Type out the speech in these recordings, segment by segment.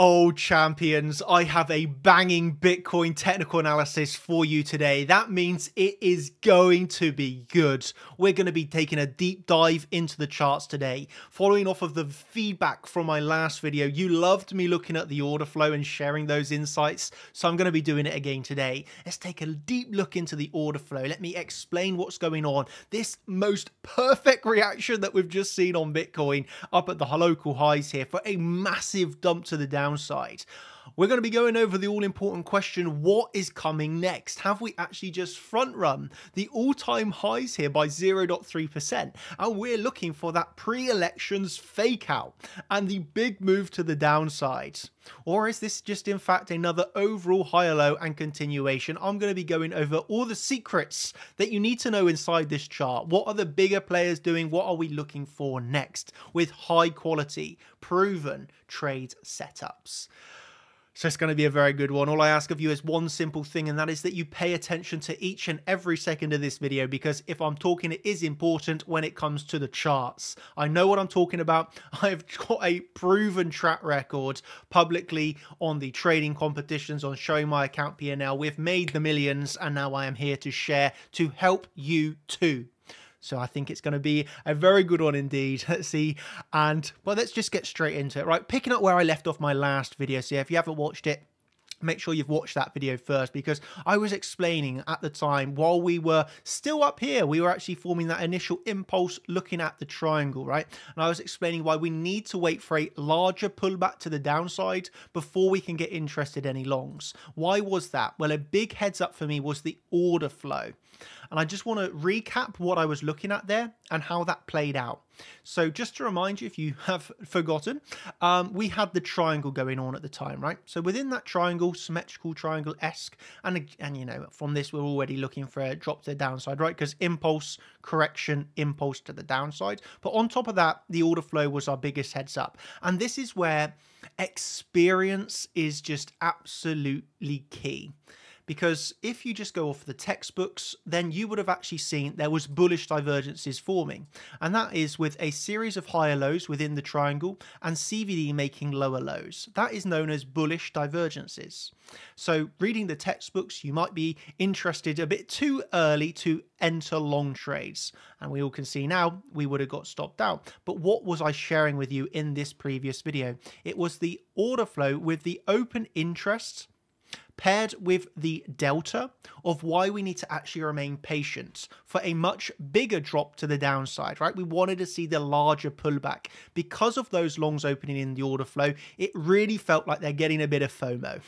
Oh, champions, I have a banging Bitcoin technical analysis for you today. That means it is going to be good. We're going to be taking a deep dive into the charts today. Following off of the feedback from my last video, you loved me looking at the order flow and sharing those insights, so I'm going to be doing it again today. Let's take a deep look into the order flow. Let me explain what's going on. This most perfect reaction that we've just seen on Bitcoin up at the local highs here for a massive dump to the downside. We're going to be going over the all-important question, what is coming next? Have we actually just front-run the all-time highs here by 0.3%? And we're looking for that pre-elections fake-out and the big move to the downside. Or is this just, in fact, another overall higher low and continuation? I'm going to be going over all the secrets that you need to know inside this chart. What are the bigger players doing? What are we looking for next with high-quality, proven trade setups? So it's going to be a very good one. All I ask of you is one simple thing, and that is that you pay attention to each and every second of this video, because if I'm talking, it is important when it comes to the charts. I know what I'm talking about. I've got a proven track record publicly on the trading competitions, on showing my account P&L. We've made the millions, and now I am here to share to help you too. So I think it's going to be a very good one indeed. Let's see. And well, let's just get straight into it, right? Picking up where I left off my last video. So yeah, if you haven't watched it, make sure you've watched that video first, because I was explaining at the time, while we were still up here, we were actually forming that initial impulse looking at the triangle, right? And I was explaining why we need to wait for a larger pullback to the downside before we can get interested any longs. Why was that? Well, a big heads up for me was the order flow. And I just want to recap what I was looking at there and how that played out. So just to remind you, if you have forgotten, we had the triangle going on at the time, right? So within that triangle, symmetrical triangle-esque, and you know, from this, we're already looking for a drop to the downside, right? Because impulse, correction, impulse to the downside. But on top of that, the order flow was our biggest heads up. And this is where experience is just absolutely key. Because if you just go off the textbooks, then you would have actually seen there was bullish divergences forming. And that is with a series of higher lows within the triangle and CVD making lower lows. That is known as bullish divergences. So reading the textbooks, you might be interested a bit too early to enter long trades. And we all can see now we would have got stopped out. But what was I sharing with you in this previous video? It was the order flow with the open interest paired with the delta of why we need to actually remain patient for a much bigger drop to the downside, right? We wanted to see the larger pullback. Because of those longs opening in the order flow, it really felt like they're getting a bit of FOMO.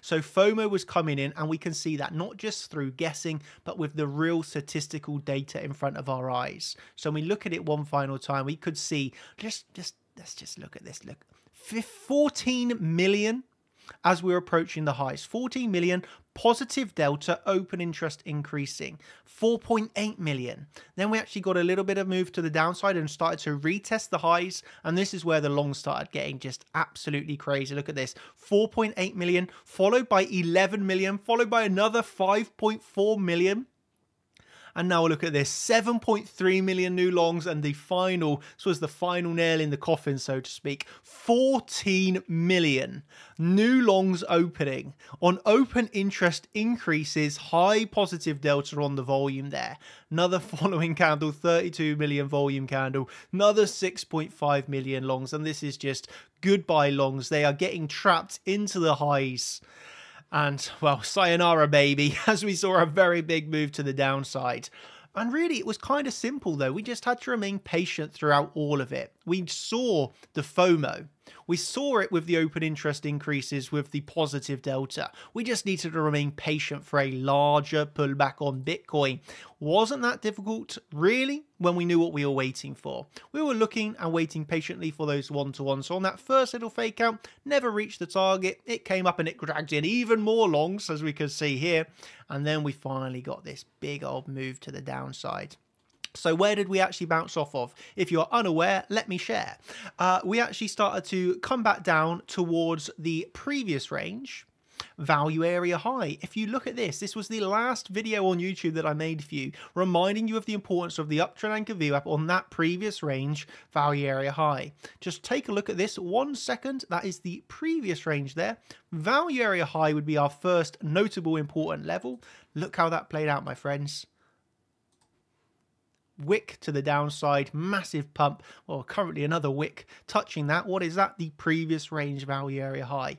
So FOMO was coming in, and we can see that not just through guessing, but with the real statistical data in front of our eyes. So when we look at it one final time, we could see, let's just look at this, look, 14 million, as we're approaching the highs, 14 million, positive delta, open interest increasing, 4.8 million. Then we actually got a little bit of move to the downside and started to retest the highs. And this is where the long started getting just absolutely crazy. Look at this, 4.8 million, followed by 11 million, followed by another 5.4 million. And now look at this, 7.3 million new longs, and the final, this was the final nail in the coffin, so to speak, 14 million new longs opening on open interest increases, high positive delta on the volume there. Another following candle, 32 million volume candle, another 6.5 million longs, and this is just goodbye longs. They are getting trapped into the highs. And, well, sayonara, baby, as we saw a very big move to the downside. And really, it was kind of simple, though. We just had to remain patient throughout all of it. We saw the FOMO. We saw it with the open interest increases, with the positive delta. We just needed to remain patient for a larger pullback on Bitcoin. Wasn't that difficult, really, when we knew what we were waiting for? We were looking and waiting patiently for those one-to-ones. So on that first little fake out, never reached the target. It came up and it dragged in even more longs, as we can see here. And then we finally got this big old move to the downside. So where did we actually bounce off of? If you're unaware, let me share. We actually started to come back down towards the previous range, value area high. If you look at this, this was the last video on YouTube that I made for you, reminding you of the importance of the uptrend anchor VWAP on that previous range value area high. Just take a look at this 1 second. That is the previous range there. Value area high would be our first notable important level. Look how that played out, my friends. Wick to the downside, massive pump, or currently another wick touching that. What is that? The previous range value area high.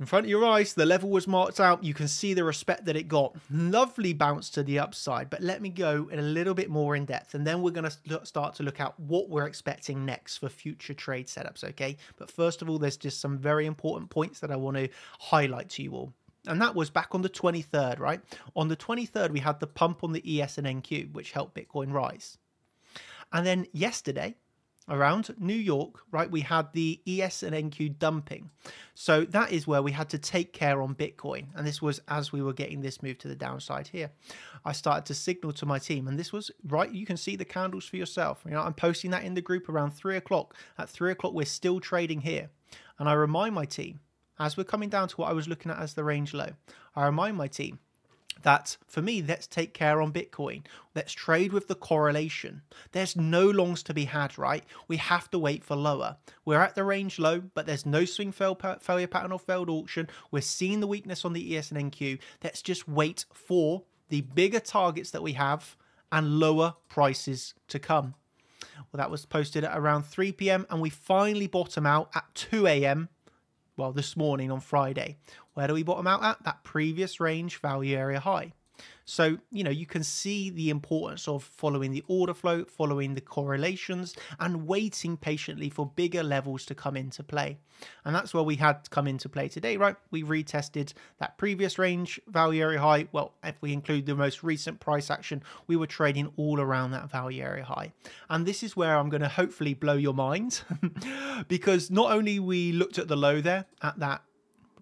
In front of your eyes, the level was marked out. You can see the respect that it got. Lovely bounce to the upside, but let me go in a little bit more in depth, and then we're going to start to look at what we're expecting next for future trade setups, okay? But first of all, there's just some very important points that I want to highlight to you all. And that was back on the 23rd, right? On the 23rd, we had the pump on the ES and NQ, which helped Bitcoin rise. And then yesterday, around New York, right, we had the ES and NQ dumping. So that is where we had to take care on Bitcoin. And this was as we were getting this move to the downside here. I started to signal to my team, and this was right. You can see the candles for yourself. You know, I'm posting that in the group around 3 o'clock. At 3 o'clock, we're still trading here. And I remind my team, as we're coming down to what I was looking at as the range low, I remind my team that, for me, let's take care on Bitcoin. Let's trade with the correlation. There's no longs to be had, right? We have to wait for lower. We're at the range low, but there's no swing failure pattern or failed auction. We're seeing the weakness on the ES and NQ. Let's just wait for the bigger targets that we have and lower prices to come. Well, that was posted at around 3 p.m. and we finally bottom out at 2 a.m. Well, this morning on Friday. Where do we bottom out at? That previous range value area high. So, you know, you can see the importance of following the order flow, following the correlations, and waiting patiently for bigger levels to come into play. And that's where we had come into play today, right? We retested that previous range value area high. Well, if we include the most recent price action, we were trading all around that value area high. And this is where I'm going to hopefully blow your mind because not only we looked at the low there at that,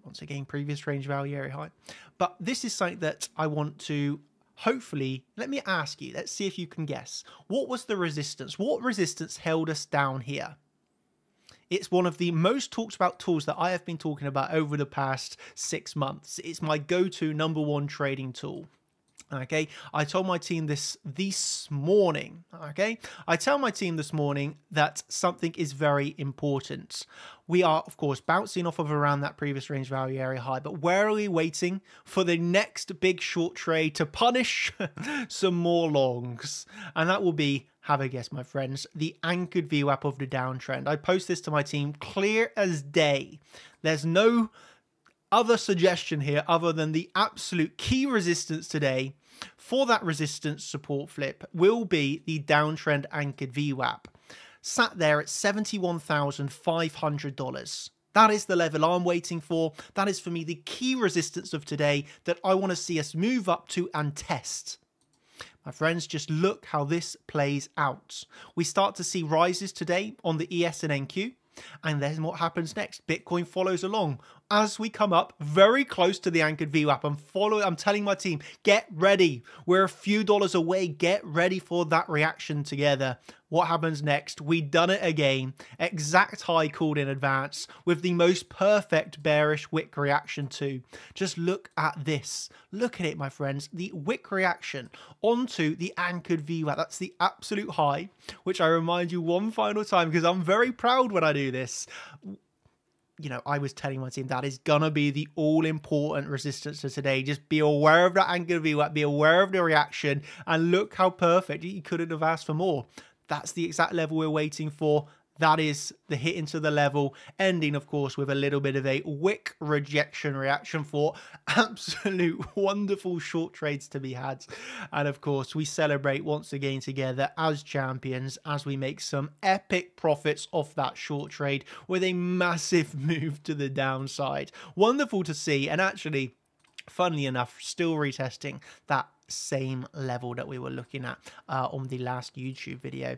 once again, previous range value area high. But this is something that I want to hopefully, let me ask you, let's see if you can guess. What was the resistance? What resistance held us down here? It's one of the most talked about tools that I have been talking about over the past 6 months. It's my go-to #1 trading tool. Okay, I told my team this morning, okay? I tell my team this morning that something is very important. We are, of course, bouncing off of around that previous range value area high, but where are we waiting for the next big short trade to punish some more longs? And that will be, have a guess, my friends, the anchored VWAP of the downtrend. I post this to my team clear as day. There's no other suggestion here other than the absolute key resistance today for that resistance support flip will be the downtrend anchored VWAP. Sat there at $71,500. That is the level I'm waiting for. That is, for me, the key resistance of today that I want to see us move up to and test. My friends, just look how this plays out. We start to see rises today on the ES and NQ. And then what happens next? Bitcoin follows along as we come up very close to the anchored VWAP. I'm telling my team, get ready. We're a few dollars away. Get ready for that reaction together. What happens next? We done it again. Exact high called in advance with the most perfect bearish wick reaction too. Just look at this. Look at it, my friends. The wick reaction onto the anchored VWAP. That's the absolute high, which I remind you one final time because I'm very proud when I do this. You know, I was telling my team that is going to be the all-important resistance to today. Just be aware of that anchored VWAP, be aware of the reaction, and look how perfect. You couldn't have asked for more. That's the exact level we're waiting for. That is the hit into the level, ending, of course, with a little bit of a wick rejection reaction for absolute wonderful short trades to be had. And, of course, we celebrate once again together as champions as we make some epic profits off that short trade with a massive move to the downside. Wonderful to see, and actually, funnily enough, still retesting that same level that we were looking at on the last YouTube video.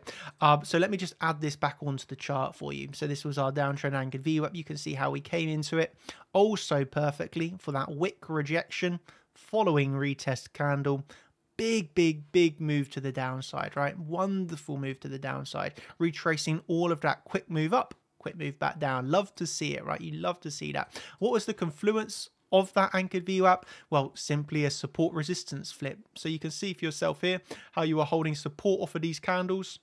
So let me just add this back onto the chart for you. So this was our downtrend anchored VWAP. You can see how we came into it also perfectly for that wick rejection following retest candle. Big move to the downside, right? Wonderful move to the downside, retracing all of that quick move up, quick move back down. Love to see it, right? You love to see that. What was the confluence of that anchored VWAP? Well, simply a support resistance flip. So you can see for yourself here how you are holding support off of these candles.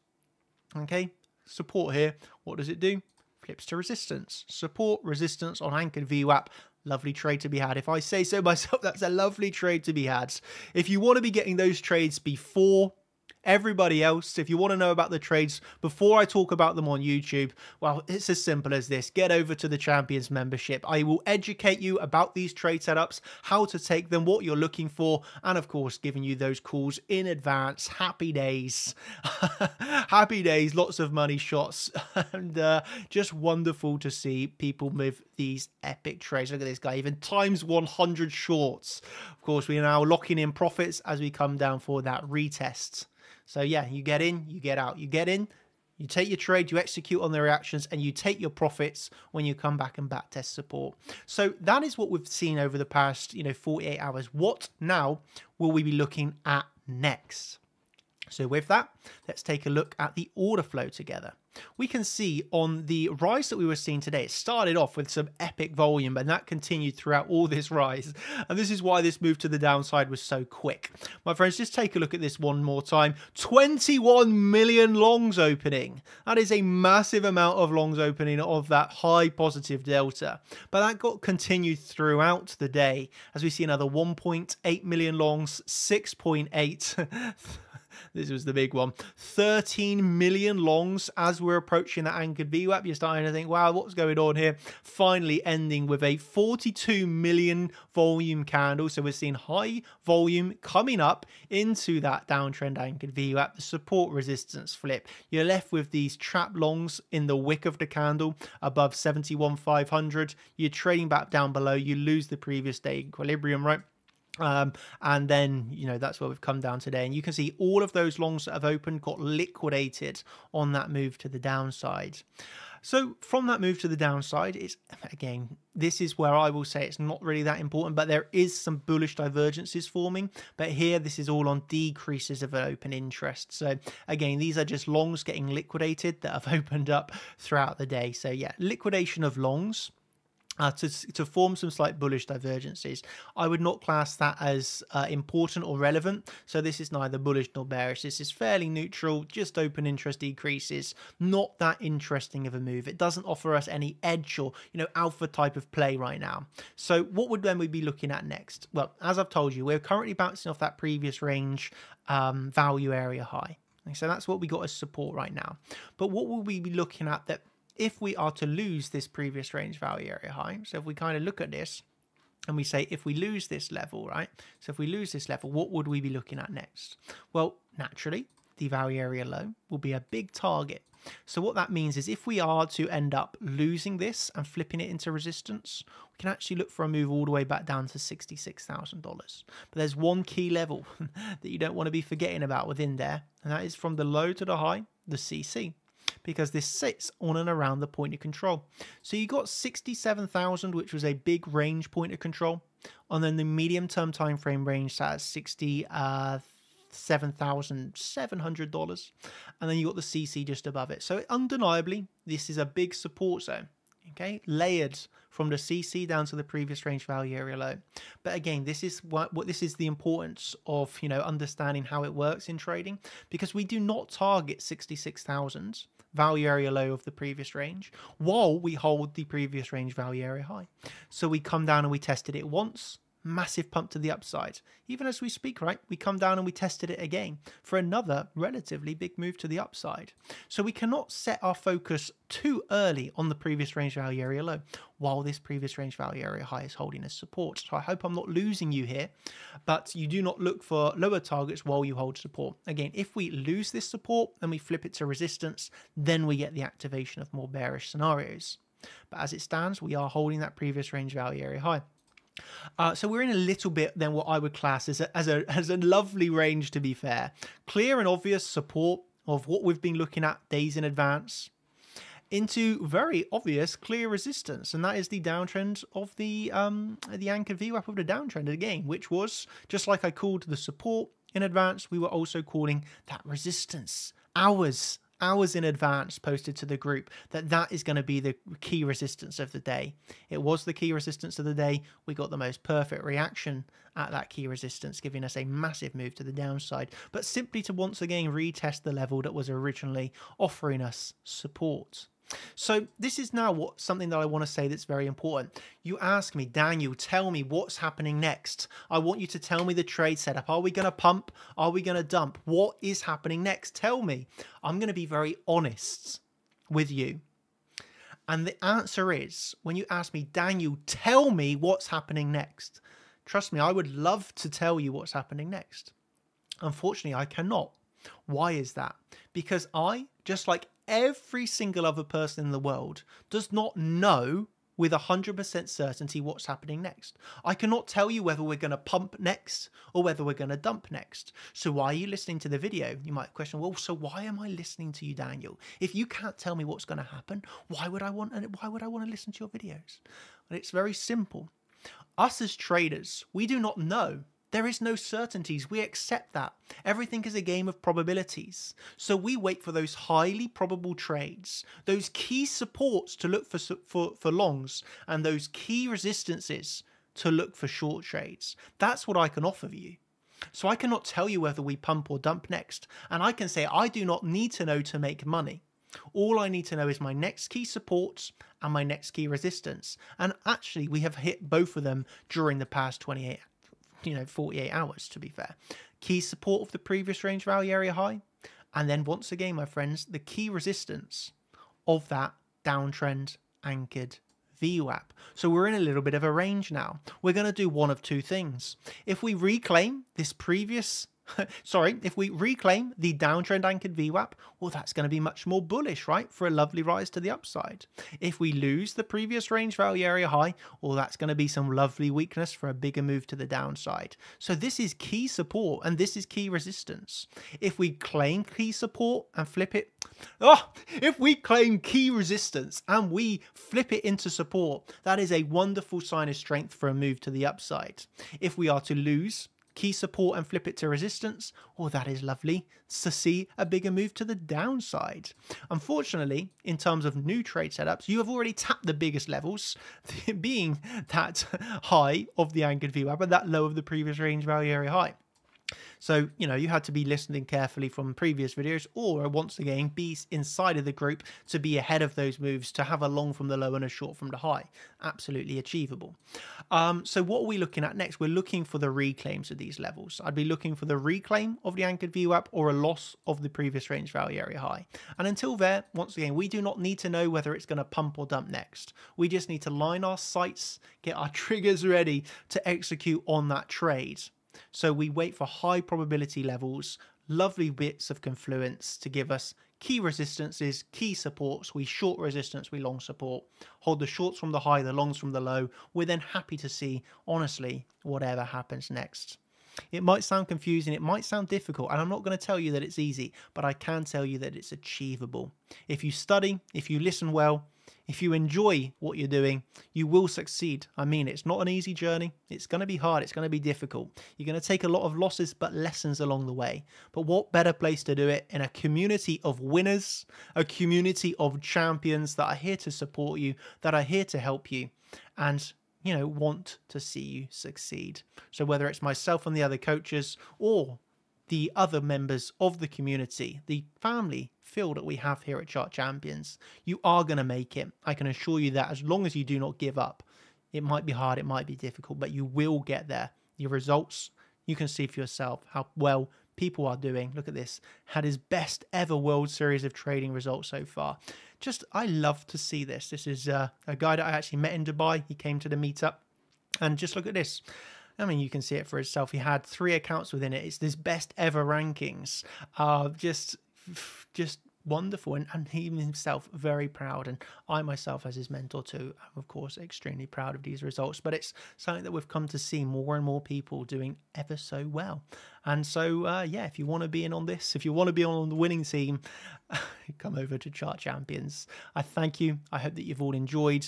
Okay, support here, what does it do? Flips to resistance. Support, resistance on anchored VWAP. Lovely trade to be had. If I say so myself, that's a lovely trade to be had. If you want to be getting those trades before everybody else, if you want to know about the trades before I talk about them on YouTube, well, it's as simple as this. Get over to the Champions membership. I will educate you about these trade setups, how to take them, what you're looking for, and of course, giving you those calls in advance. Happy days. Happy days, lots of money shots, and just wonderful to see people move these epic trades. Look at this guy, even times 100 shorts. Of course, we are now locking in profits as we come down for that retest. So yeah, you get in, you get out. You get in, you take your trade, you execute on the reactions, and you take your profits when you come back and backtest support. So that is what we've seen over the past, 48 hours. What now will we be looking at next? So with that, let's take a look at the order flow together. We can see on the rise that we were seeing today, it started off with some epic volume, and that continued throughout all this rise. And this is why this move to the downside was so quick. My friends, just take a look at this one more time. 21 million longs opening. That is a massive amount of longs opening of that high positive delta. But that got continued throughout the day, as we see another 1.8 million longs, 6.8. This was the big one. 13 million longs as we're approaching that anchored VWAP. You're starting to think, wow, what's going on here? Finally ending with a 42 million volume candle. So we're seeing high volume coming up into that downtrend anchored VWAP, the support resistance flip. You're left with these trap longs in the wick of the candle above 71,500. You're trading back down below. You lose the previous day equilibrium, right? And then, that's where we've come down today. And you can see all of those longs that have opened got liquidated on that move to the downside. So from that move to the downside, it's, again, this is where I will say it's not really that important, but there is some bullish divergences forming. But here, this is all on decreases of open interest. So again, these are just longs getting liquidated that have opened up throughout the day. So yeah, liquidation of longs. To form some slight bullish divergences. I would not class that as important or relevant. So this is neither bullish nor bearish. This is fairly neutral, just open interest decreases. Not that interesting of a move. It doesn't offer us any edge or, alpha type of play right now. So what would then we be looking at next? Well, as I've told you, we're currently bouncing off that previous range value area high. So that's what we got as support right now. But what will we be looking at that if we are to lose this previous range value area high? So if we kind of look at this and we say, if we lose this level, right? So if we lose this level, what would we be looking at next? Well, naturally, the value area low will be a big target. So what that means is if we are to end up losing this and flipping it into resistance, we can actually look for a move all the way back down to $66,000. But there's one key level that you don't want to be forgetting about within there, and that is from the low to the high, the CC, because this sits on and around the point of control. So you got 67,000, which was a big range point of control, and then the medium-term time frame range sat at $67,700, and then you got the CC just above it. So undeniably, this is a big support zone. Okay, layered from the CC down to the previous range value area low. But again, this is what this is the importance of understanding how it works in trading, because we do not target 66,000 value area low of the previous range while we hold the previous range value area high. So we come down and we tested it once, massive pump to the upside. Even as we speak, right, we come down and we tested it again for another relatively big move to the upside. So we cannot set our focus too early on the previous range value area low while this previous range value area high is holding as support. So I hope I'm not losing you here, but you do not look for lower targets while you hold support. Again, if we lose this support and we flip it to resistance, then we get the activation of more bearish scenarios. But as it stands, we are holding that previous range value area high. So we're in a little bit then what I would class as a lovely range, to be fair. Clear and obvious support of what we've been looking at days in advance into very obvious clear resistance, and that is the downtrend of the anchored VWAP of the downtrend again, which was, just like I called the support in advance, we were also calling that resistance hours hours in advance posted to the group that that is going to be the key resistance of the day. It was the key resistance of the day. We got the most perfect reaction at that key resistance, giving us a massive move to the downside, but simply to once again retest the level that was originally offering us support. So this is now something that I want to say that's very important. You ask me, Daniel, tell me what's happening next. I want you to tell me the trade setup. Are we going to pump? Are we going to dump? What is happening next? Tell me. I'm going to be very honest with you. And the answer is, when you ask me, Daniel, tell me what's happening next. Trust me, I would love to tell you what's happening next. Unfortunately, I cannot. Why is that? Because I, just like every single other person in the world, does not know with 100% certainty what's happening next. I cannot tell you whether we're going to pump next or whether we're going to dump next. So why are you listening to the video? You might question, well, so why am I listening to you, Daniel? If you can't tell me what's going to happen, why would I want to listen to your videos? Well, it's very simple. Us as traders, we do not know. There is no certainties. We accept that. Everything is a game of probabilities. So we wait for those highly probable trades, those key supports to look for longs, and those key resistances to look for short trades. That's what I can offer you. So I cannot tell you whether we pump or dump next. And I can say I do not need to know to make money. All I need to know is my next key support and my next key resistance. And actually, we have hit both of them during the past 48 hours, to be fair. Key support of the previous range value area high, and then once again, my friends, the key resistance of that downtrend anchored VWAP. So we're in a little bit of a range now. We're going to do one of two things. If we reclaim this previous if we reclaim the downtrend anchored VWAP, well, that's going to be much more bullish, right? For a lovely rise to the upside. If we lose the previous range value area high, well, that's going to be some lovely weakness for a bigger move to the downside. So this is key support and this is key resistance. If we claim key support and flip it, if we claim key resistance and we flip it into support, that is a wonderful sign of strength for a move to the upside. If we are to lose key support and flip it to resistance, oh, that is lovely to see a bigger move to the downside. Unfortunately, in terms of new trade setups, you have already tapped the biggest levels, being that high of the anchored VWAP and that low of the previous range value area high. So, you know, you had to be listening carefully from previous videos, or once again, be inside of the group to be ahead of those moves, to have a long from the low and a short from the high. Absolutely achievable. So what are we looking at next? We're looking for the reclaims of these levels. I'd be looking for the reclaim of the anchored VWAP or a loss of the previous range value area high. And until there, once again, we do not need to know whether it's going to pump or dump next. We just need to line our sights, get our triggers ready to execute on that trade. So we wait for high probability levels, lovely bits of confluence to give us key resistances, key supports. We short resistance, we long support, hold the shorts from the high, the longs from the low. We're then happy to see, honestly, whatever happens next. It might sound confusing, it might sound difficult, and I'm not going to tell you that it's easy, but I can tell you that it's achievable. If you study, if you listen well, if you enjoy what you're doing, you will succeed. I mean, it's not an easy journey. It's going to be hard. It's going to be difficult. You're going to take a lot of losses, but lessons along the way. But what better place to do it in a community of winners, a community of champions that are here to support you, that are here to help you, and, you know, want to see you succeed. So whether it's myself and the other coaches or the other members of the community, the family feel that we have here at Chart Champions, you are going to make it. I can assure you that as long as you do not give up. It might be hard, it might be difficult, but you will get there. Your results, you can see for yourself how well people are doing. Look at this, had his best ever World Series of Trading results so far. Just, I love to see this. This is a guy that I actually met in Dubai. He came to the meetup, and just look at this. I mean, you can see it for itself. He had 3 accounts within it. It's this best ever rankings. Just wonderful. And he himself very proud. And I myself as his mentor too, I'm of course extremely proud of these results. But it's something that we've come to see more and more people doing ever so well. And so, yeah, if you want to be in on this, if you want to be on the winning team, come over to Chart Champions. I thank you. I hope that you've all enjoyed.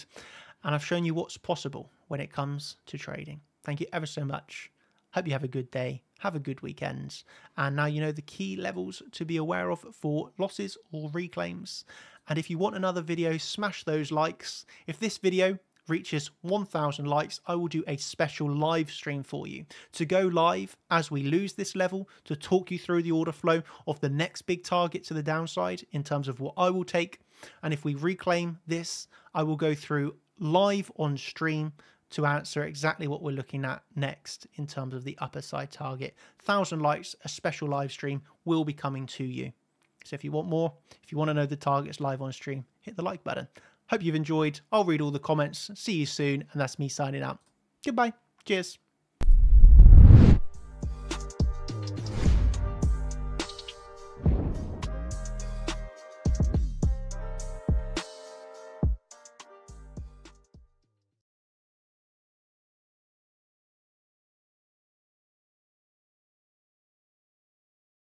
And I've shown you what's possible when it comes to trading. Thank you ever so much. Hope you have a good day. have a good weekend. And now you know the key levels to be aware of for losses or reclaims. And if you want another video, smash those likes. If this video reaches 1,000 likes, I will do a special live stream for you to go live as we lose this level, to talk you through the order flow of the next big target to the downside in terms of what I will take. And if we reclaim this, I will go through live on stream to answer exactly what we're looking at next in terms of the upper side target. 1,000 likes, a special live stream will be coming to you. So if you want more, if you want to know the targets live on stream, hit the like button. Hope you've enjoyed. I'll read all the comments. See you soon. And that's me signing out. Goodbye. Cheers.